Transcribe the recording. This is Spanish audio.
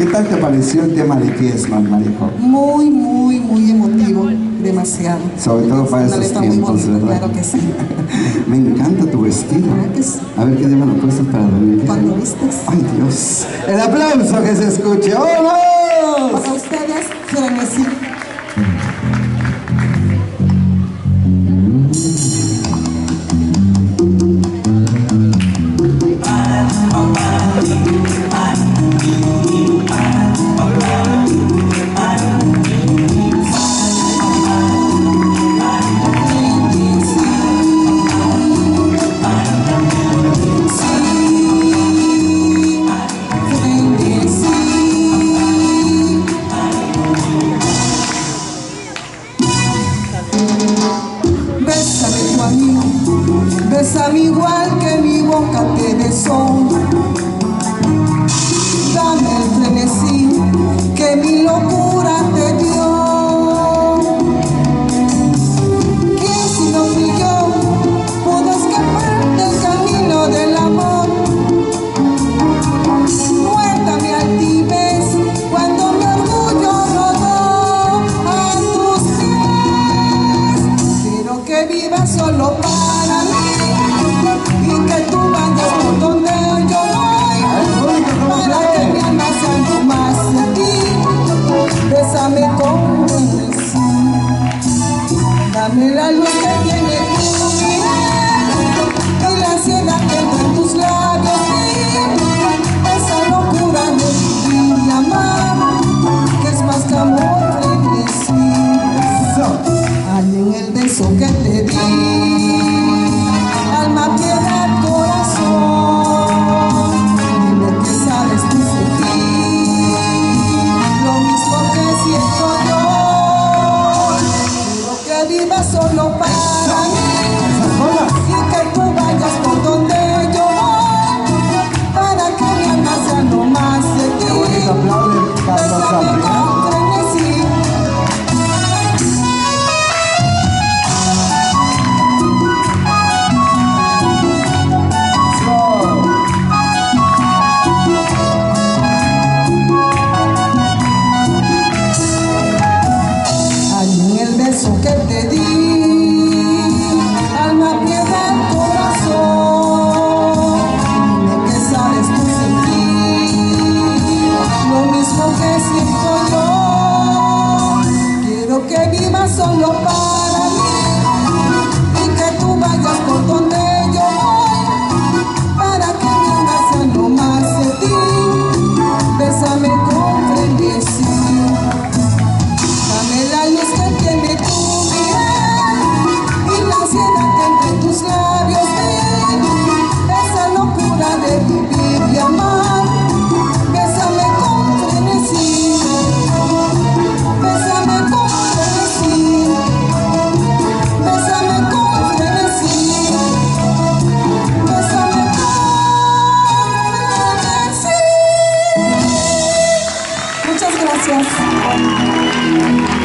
¿Qué tal te pareció el tema de Fiesman, Maryjo? Muy, muy, muy emotivo, demasiado. Sobre todo para esos tiempos, bonito, ¿verdad? Claro que sí. Me encanta tu vestido. A ver qué día me lo puestas para dormir. ¿Cuándo vistes? Ay, Dios. El aplauso que se escuche. ¡Hola! Para ustedes, Frenesito. Bésame igual que mi boca te besó. Dame el frenesí que mi locura te dio. ¿Quién sino fui yo pudo escapar del camino del amor? Muerta mi altivez cuando mi orgullo rodó a tus pies. Quiero que vivas solo para mí. Que tú vayas por donde yo voy, para que mi alma se algo más de ti. Bésame con frenesí, dame la luz que tiene tu mirar y la ansiedad que está en tus labios. Esa locura de vivir y amar, que es más que amor, frenesí. Hay en el beso que te di, alma, piedra, solo para mí, y que tú vayas por donde yo voy, para que mi alma sea no más de ti. Bésame con frenesí. Hay en el beso que te di, solo para mí, y que tú vayas por donde yo voy, para que mi alma sea no más de ti. Bésame con frenesí, dame la luz que tiene tu mirar y la ansiedad que entre tus labios vi, esa locura de vivir y amar. Bésame con frenesí, bésame con frenesí. Gracias.